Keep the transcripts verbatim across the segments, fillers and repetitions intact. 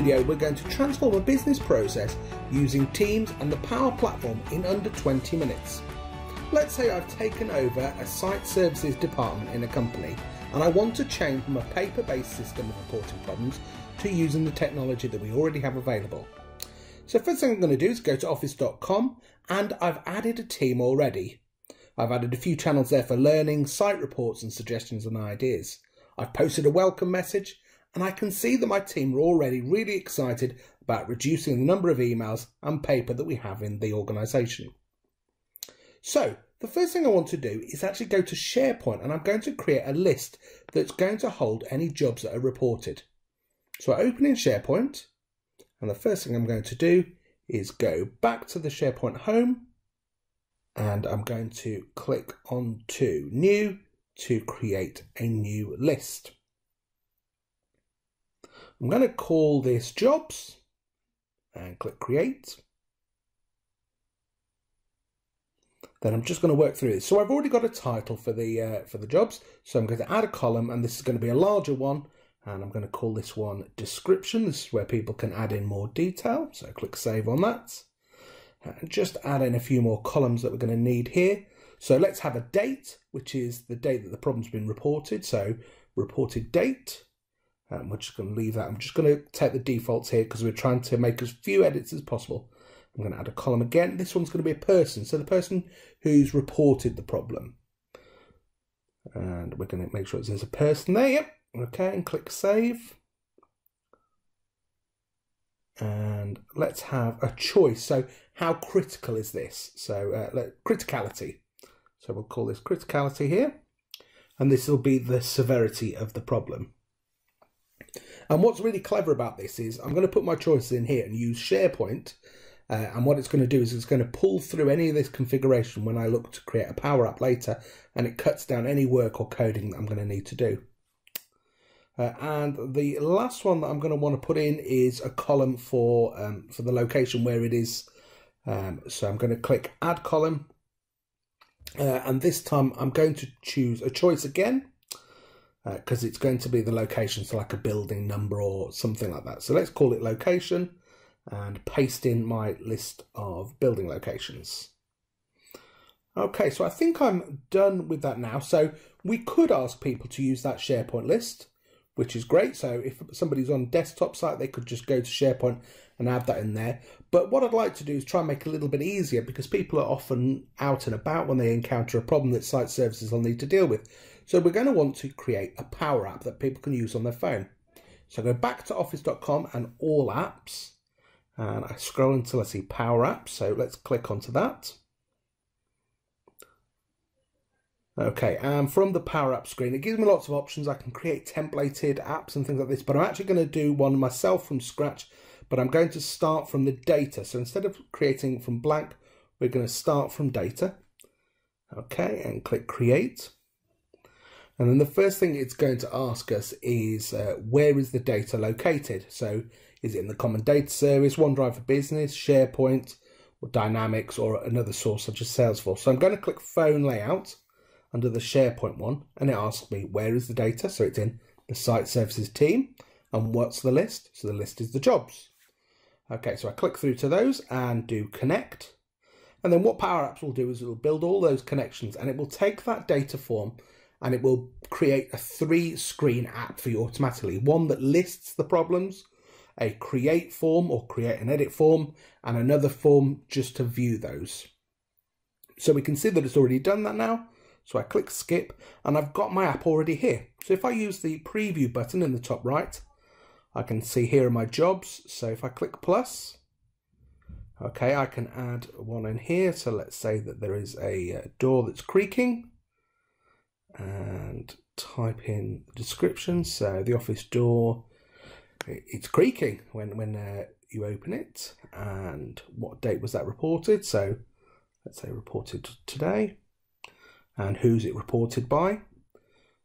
video, we're going to transform a business process using Teams and the Power Platform in under twenty minutes. Let's say I've taken over a site services department in a company and I want to change from a paper-based system of reporting problems to using the technology that we already have available. So first thing I'm going to do is go to office dot com, and I've added a team already. I've added a few channels there for learning, site reports and suggestions and ideas. I've posted a welcome message, and I can see that my team are already really excited about reducing the number of emails and paper that we have in the organisation. So the first thing I want to do is actually go to SharePoint, and I'm going to create a list that's going to hold any jobs that are reported. So I open in SharePoint, and the first thing I'm going to do is go back to the SharePoint home, and I'm going to click on to New to create a new list. I'm going to call this Jobs and click Create. Then I'm just going to work through this. So I've already got a title for the uh, for the jobs, so I'm going to add a column, and this is going to be a larger one, and I'm going to call this one Description. This is where people can add in more detail, so click Save on that. And just add in a few more columns that we're going to need here. So let's have a date, which is the date that the problem's been reported. So reported date, and we're just going to leave that. I'm just going to take the defaults here because we're trying to make as few edits as possible. I'm going to add a column again. This one's going to be a person, so the person who's reported the problem. And we're going to make sure there's a person there. Yep. Okay, and click Save. And let's have a choice. So how critical is this? So uh, let, criticality. So we'll call this criticality here. And this will be the severity of the problem. And what's really clever about this is I'm going to put my choices in here and use SharePoint. Uh, and what it's going to do is it's going to pull through any of this configuration when I look to create a Power App later. And it cuts down any work or coding that I'm going to need to do. Uh, and the last one that I'm going to want to put in is a column for um, for the location where it is. Um, so I'm going to click Add Column. Uh, and this time I'm going to choose a choice again, because uh, it's going to be the location, so like a building number or something like that. So let's call it Location and paste in my list of building locations. Okay, so I think I'm done with that now. So we could ask people to use that SharePoint list, which is great. So if somebody's on desktop site, they could just go to SharePoint and add that in there. But what I'd like to do is try and make it a little bit easier, because people are often out and about when they encounter a problem that site services will need to deal with. So we're going to want to create a Power App that people can use on their phone. So I go back to office dot com and All Apps, and I scroll until I see Power Apps. So let's click onto that. Okay, and from the Power App screen, it gives me lots of options. I can create templated apps and things like this, but I'm actually going to do one myself from scratch, but I'm going to start from the data. So instead of creating from blank, we're going to start from data. Okay, and click Create. And then the first thing it's going to ask us is, uh, where is the data located? So is it in the Common Data Service, OneDrive for Business, SharePoint, or Dynamics, or another source such as Salesforce? So I'm going to click Phone Layout under the SharePoint one, and it asks me where is the data. So it's in the site services team. And what's the list? So the list is the jobs. Okay, so I click through to those and do connect. And then what Power Apps will do is it will build all those connections, and it will take that data form and it will create a three screen app for you automatically. One that lists the problems, a create form or create and edit form, and another form just to view those. So we can see that it's already done that now. So I click Skip, and I've got my app already here. So if I use the preview button in the top right, I can see here are my jobs. So if I click plus, okay, I can add one in here. So let's say that there is a door that's creaking, and type in the description. So the office door, it's creaking when, when uh, you open it. And what date was that reported? So let's say reported today. And who's it reported by?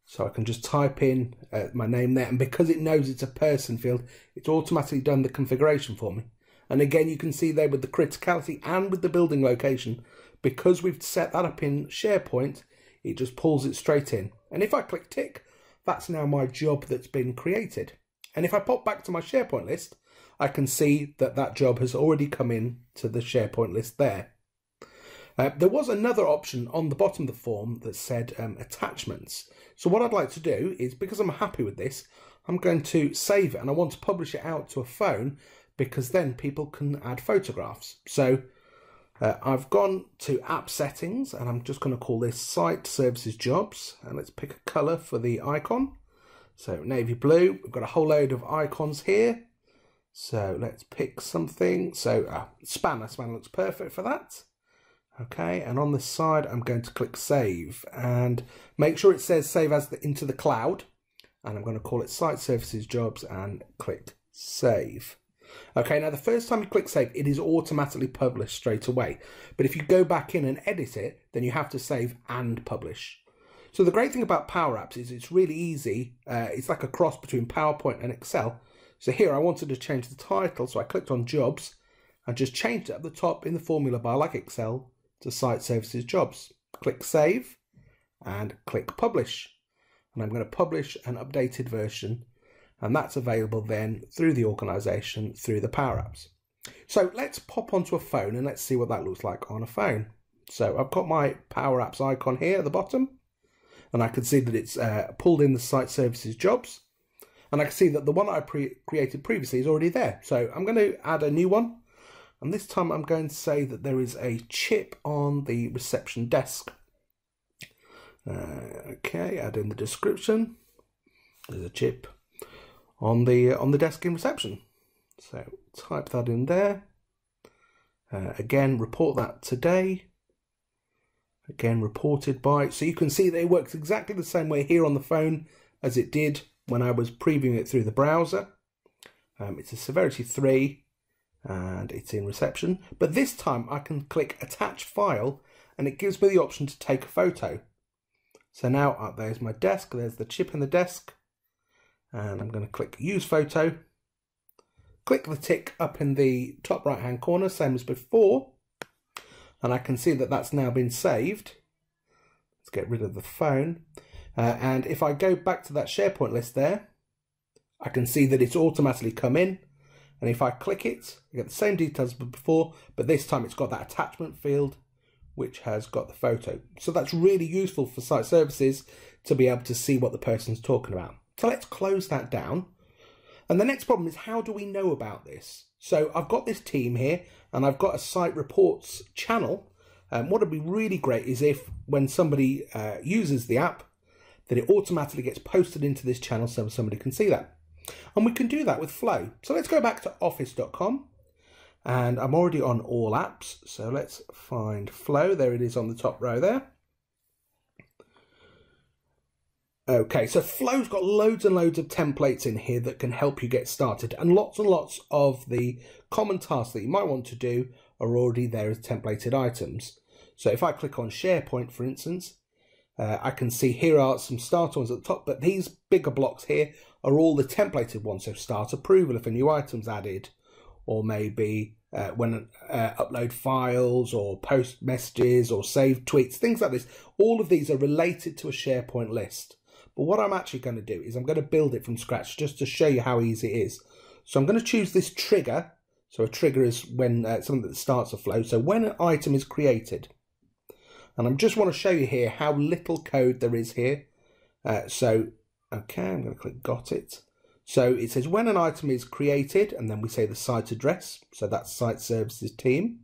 So I can just type in uh, my name there, and because it knows it's a person field, it's automatically done the configuration for me. And again, you can see there with the criticality and with the building location, because we've set that up in SharePoint, it just pulls it straight in. And if I click tick, that's now my job that's been created. And if I pop back to my SharePoint list, I can see that that job has already come in to the SharePoint list there. Uh, there was another option on the bottom of the form that said um, attachments. So what I'd like to do is, because I'm happy with this, I'm going to save it, and I want to publish it out to a phone because then people can add photographs. So uh, I've gone to app settings, and I'm just going to call this site services jobs, and let's pick a color for the icon. So navy blue. We've got a whole load of icons here. So let's pick something. So uh, spanner, spanner looks perfect for that. Okay, and on this side, I'm going to click save and make sure it says save as the, into the cloud. And I'm going to call it site services jobs and click save. Okay, now the first time you click save, it is automatically published straight away. But if you go back in and edit it, then you have to save and publish. So the great thing about Power Apps is it's really easy. Uh, it's like a cross between PowerPoint and Excel. So here I wanted to change the title. So I clicked on jobs and just changed it at the top in the formula bar like Excel to site services jobs. Click save and click publish. And I'm going to publish an updated version. And that's available then through the organization, through the Power Apps. So let's pop onto a phone and let's see what that looks like on a phone. So I've got my Power Apps icon here at the bottom. And I can see that it's uh, pulled in the site services jobs. And I can see that the one I pre created previously is already there. So I'm going to add a new one. And this time I'm going to say that there is a chip on the reception desk. Uh, okay, add in the description. There's a chip on the, on the desk in reception. So type that in there. Uh, again, report that today. Again, reported by. So you can see that it works exactly the same way here on the phone as it did when I was previewing it through the browser. Um, it's a severity three and it's in reception. But this time I can click attach file and it gives me the option to take a photo. So now uh, there's my desk, there's the chip in the desk. And I'm going to click use photo. Click the tick up in the top right hand corner, same as before. And I can see that that's now been saved. Let's get rid of the phone. Uh, and if I go back to that SharePoint list there, I can see that it's automatically come in. And if I click it, I get the same details as before, but this time it's got that attachment field, which has got the photo. So that's really useful for site services to be able to see what the person's talking about. So let's close that down. And the next problem is, how do we know about this? So I've got this team here and I've got a site reports channel. Um, what would be really great is if when somebody uh, uses the app, that it automatically gets posted into this channel so somebody can see that. And we can do that with Flow. So let's go back to office dot com and I'm already on all apps. So let's find Flow. There it is on the top row there. Okay, so Flow's got loads and loads of templates in here that can help you get started, and lots and lots of the common tasks that you might want to do are already there as templated items. So if I click on SharePoint, for instance, uh, I can see here are some starter ones at the top, but these bigger blocks here are all the templated ones. So start approval if a new item's added, or maybe uh, when uh, upload files or post messages or save tweets, things like this. All of these are related to a SharePoint list. But what I'm actually going to do is I'm going to build it from scratch just to show you how easy it is. So I'm going to choose this trigger. So a trigger is when uh, something that starts a flow. So when an item is created. And I just want to show you here how little code there is here. Uh, so, okay, I'm going to click got it. So it says when an item is created, and then we say the site address. So that's site services team.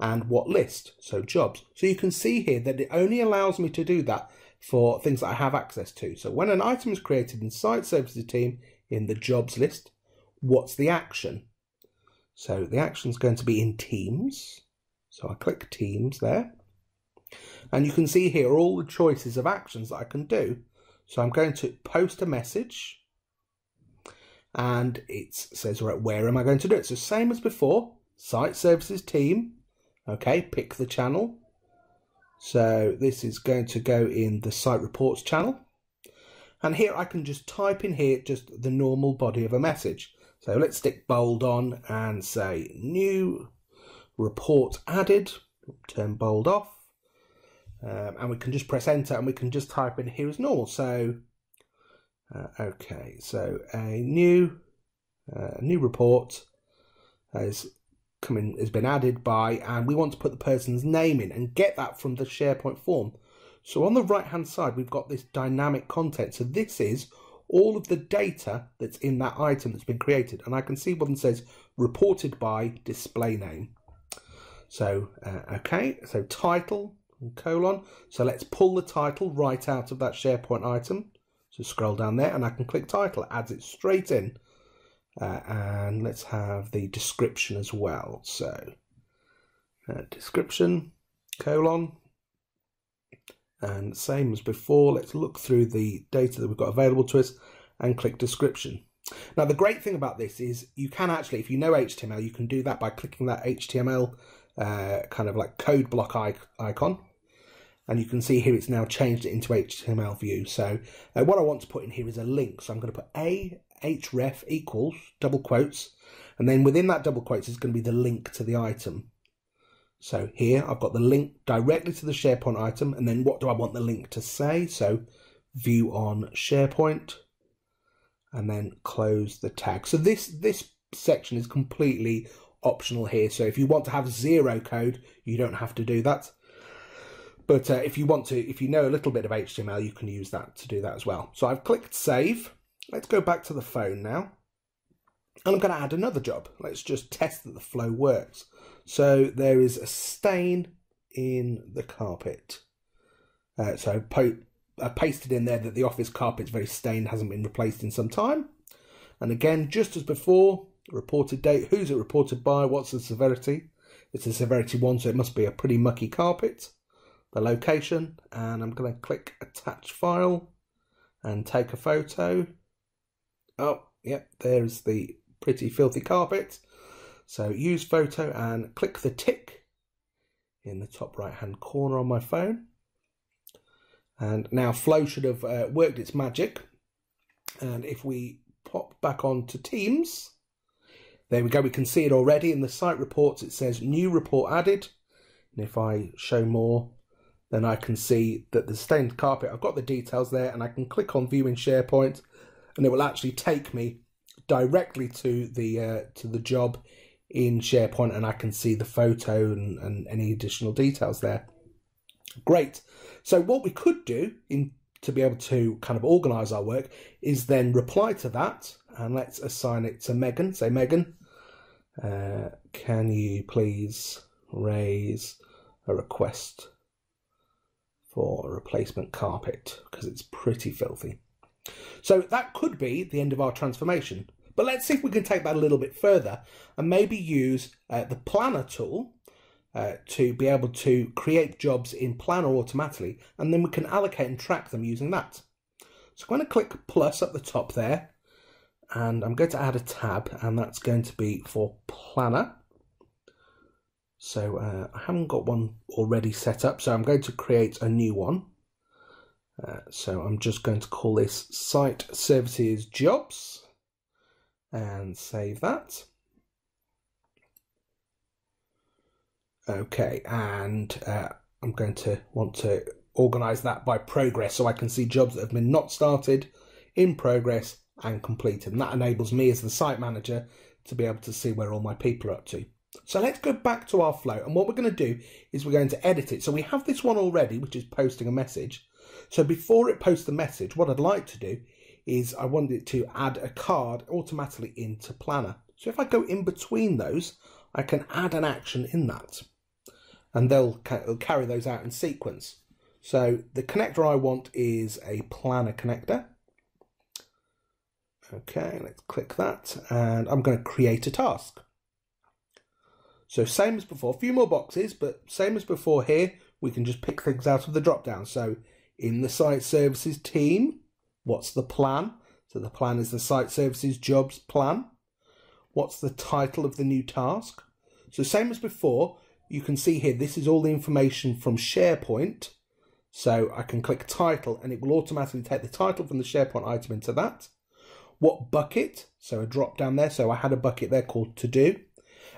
And what list? So jobs. So you can see here that it only allows me to do that for things that I have access to. So when an item is created in site services team in the jobs list, what's the action? So the action is going to be in Teams. So I click Teams there. And you can see here all the choices of actions that I can do. So I'm going to post a message. And it says, right, where am I going to do it? So same as before, site services team. Okay, pick the channel. So this is going to go in the site reports channel. And here I can just type in here just the normal body of a message. So let's stick bold on and say new report added. Turn bold off. Um, and we can just press enter and we can just type in here as normal. So, uh, okay, so a new, uh, new report has come in, has been added by, and we want to put the person's name in and get that from the SharePoint form. So on the right hand side, we've got this dynamic content. So this is all of the data that's in that item that's been created. And I can see one that says reported by display name. So, uh, okay, so title and colon. So let's pull the title right out of that SharePoint item. So scroll down there and I can click title, it adds it straight in. Uh, and let's have the description as well. So uh, description, colon, and same as before, let's look through the data that we've got available to us and click description. Now, the great thing about this is you can actually, if you know H T M L, you can do that by clicking that H T M L uh, kind of like code block icon. And you can see here it's now changed it into H T M L view. So uh, what I want to put in here is a link. So I'm going to put a href equals double quotes. And then within that double quotes is going to be the link to the item. So here I've got the link directly to the SharePoint item, and then what do I want the link to say? So view on SharePoint, and then close the tag. So this, this section is completely optional here. So if you want to have zero code, you don't have to do that. But uh, if you want to, if you know a little bit of H T M L, you can use that to do that as well. So I've clicked save. Let's go back to the phone now. And I'm going to add another job. Let's just test that the flow works. So there is a stain in the carpet. Uh, so I pasted in there that the office carpet's very stained, hasn't been replaced in some time. And again, just as before, reported date, who's it reported by, what's the severity? It's a severity one, so it must be a pretty mucky carpet. The location, and I'm going to click attach file and take a photo. Oh, yep, there's the pretty filthy carpet. So use photo and click the tick in the top right hand corner on my phone. And now Flow should have uh, worked its magic. And if we pop back on to Teams, there we go. We can see it already in the site reports. It says new report added. And if I show more, then I can see that the stained carpet, I've got the details there, and I can click on view in SharePoint and it will actually take me directly to the uh, to the job in SharePoint, and I can see the photo and, and any additional details there. Great. So what we could do in to be able to kind of organize our work is then reply to that, and let's assign it to Megan. Say, Megan, uh, can you please raise a request for a replacement carpet, because it's pretty filthy. So that could be the end of our transformation. But let's see if we can take that a little bit further and maybe use uh, the Planner tool uh, to be able to create jobs in Planner automatically, and then we can allocate and track them using that. So I'm going to click plus at the top there, and I'm going to add a tab, and that's going to be for Planner. So uh, I haven't got one already set up, so I'm going to create a new one. Uh, so I'm just going to call this Site Services Jobs and save that. Okay, and uh, I'm going to want to organize that by progress, so I can see jobs that have been not started, in progress and completed. And that enables me as the site manager to be able to see where all my people are up to. So let's go back to our flow, and what we're going to do is we're going to edit it. So we have this one already, which is posting a message. So before it posts the message, what I'd like to do is I want it to add a card automatically into Planner. So if I go in between those, I can add an action in that, and they'll carry those out in sequence. So the connector I want is a Planner connector. Okay, let's click that, and I'm going to create a task. So same as before, a few more boxes, but same as before here, we can just pick things out of the drop down. So in the site services team, what's the plan? So the plan is the site services jobs plan. What's the title of the new task? So same as before, you can see here, this is all the information from SharePoint. So I can click title and it will automatically take the title from the SharePoint item into that. What bucket? So a drop down there. So I had a bucket there called to do.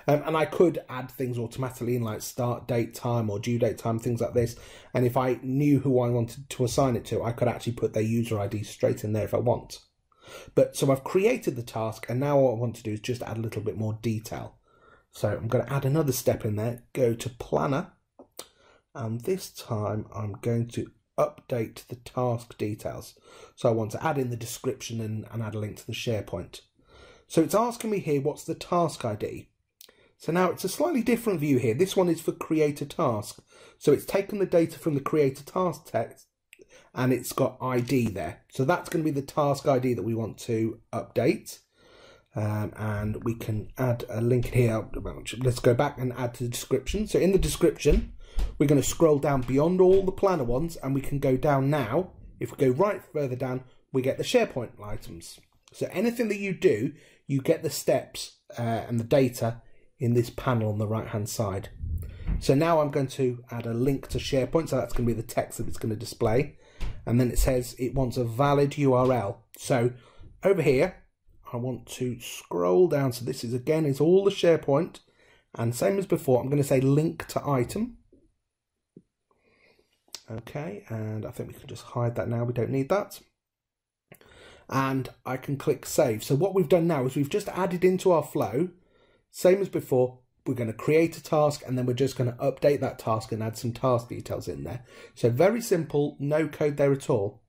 Um, and I could add things automatically in like start date time or due date time, things like this. And if I knew who I wanted to assign it to, I could actually put their user I D straight in there if I want. But so I've created the task, and now what I want to do is just add a little bit more detail. So I'm going to add another step in there, go to Planner, and this time I'm going to update the task details. So I want to add in the description and, and add a link to the SharePoint. So it's asking me here, what's the task I D? So now it's a slightly different view here. This one is for create a task. So it's taken the data from the create a task text and it's got I D there. So that's going to be the task I D that we want to update. Um, and we can add a link here. Let's go back and add to the description. So in the description, we're going to scroll down beyond all the planner ones and we can go down now. If we go right further down, we get the SharePoint items. So anything that you do, you get the steps uh, and the data in this panel on the right hand side. So now I'm going to add a link to SharePoint. So that's going to be the text that it's going to display. And then it says it wants a valid U R L. So over here, I want to scroll down. So this is again, is all the SharePoint. And same as before, I'm going to say link to item. Okay, and I think we can just hide that now. We don't need that. And I can click save. So what we've done now is we've just added into our flow, same as before, we're going to create a task and then we're just going to update that task and add some task details in there. So very simple, no code there at all.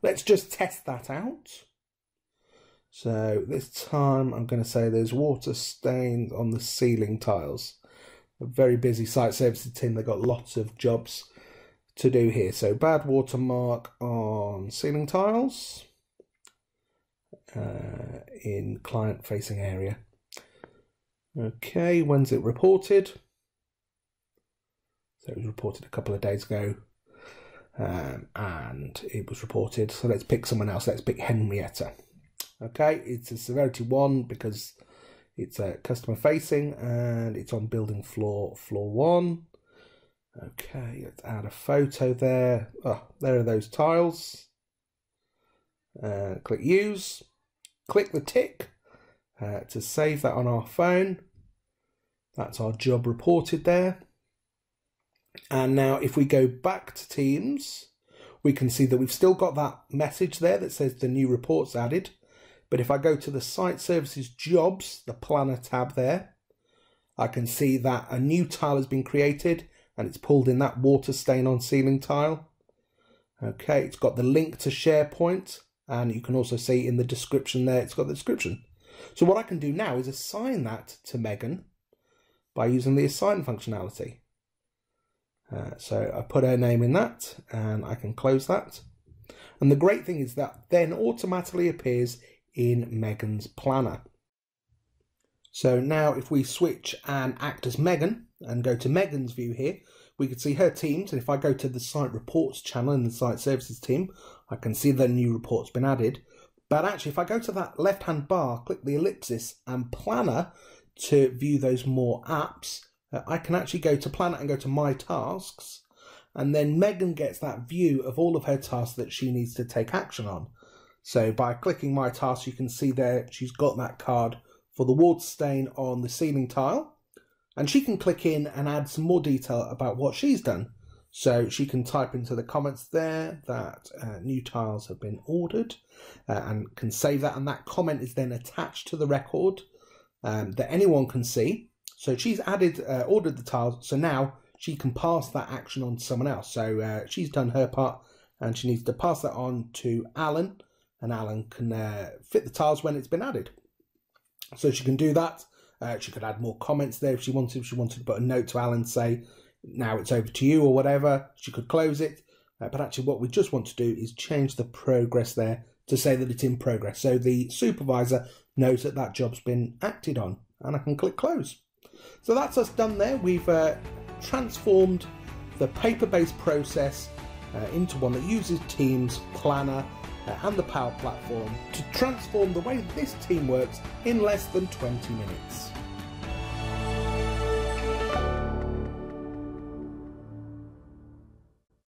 Let's just test that out. So this time I'm going to say there's water stains on the ceiling tiles. A very busy site services team. They've got lots of jobs to do here. So bad watermark on ceiling tiles uh, in client facing area. Okay, when's it reported? So it was reported a couple of days ago um, and it was reported. So let's pick someone else. Let's pick Henrietta. Okay, it's a severity one because it's a uh, customer facing and it's on building floor, floor one. Okay, let's add a photo there. Oh, there are those tiles. Uh, click use, click the tick uh, to save that on our phone. That's our job reported there. And now if we go back to Teams, we can see that we've still got that message there that says the new report's added. But if I go to the Site Services Jobs, the Planner tab there, I can see that a new tile has been created and it's pulled in that water stain on ceiling tile. Okay, it's got the link to SharePoint and you can also see in the description there, it's got the description. So what I can do now is assign that to Megan by using the assign functionality. Uh, so I put her name in that and I can close that. And the great thing is that then automatically appears in Megan's planner. So now if we switch and act as Megan and go to Megan's view here, we can see her teams. And if I go to the site reports channel in the site services team, I can see the new report's been added. But actually, if I go to that left hand bar, click the ellipsis and planner to view those more apps, I can actually go to planner and go to my tasks. And then Megan gets that view of all of her tasks that she needs to take action on. So by clicking my task, you can see there she's got that card for the water stain on the ceiling tile. And she can click in and add some more detail about what she's done. So she can type into the comments there that uh, new tiles have been ordered uh, and can save that. And that comment is then attached to the record um, that anyone can see. So she's added, uh, ordered the tiles. So now she can pass that action on to someone else. So uh, she's done her part and she needs to pass that on to Alan. And Alan can uh, fit the tiles when it's been added. So she can do that. Uh, she could add more comments there if she wanted. If she wanted to put a note to Alan, say, now it's over to you or whatever. She could close it. Uh, but actually what we just want to do is change the progress there to say that it's in progress. So the supervisor knows that that job's been acted on. And I can click close. So that's us done there. We've uh, transformed the paper-based process uh, into one that uses Teams, Planner, and the Power Platform to transform the way this team works in less than twenty minutes.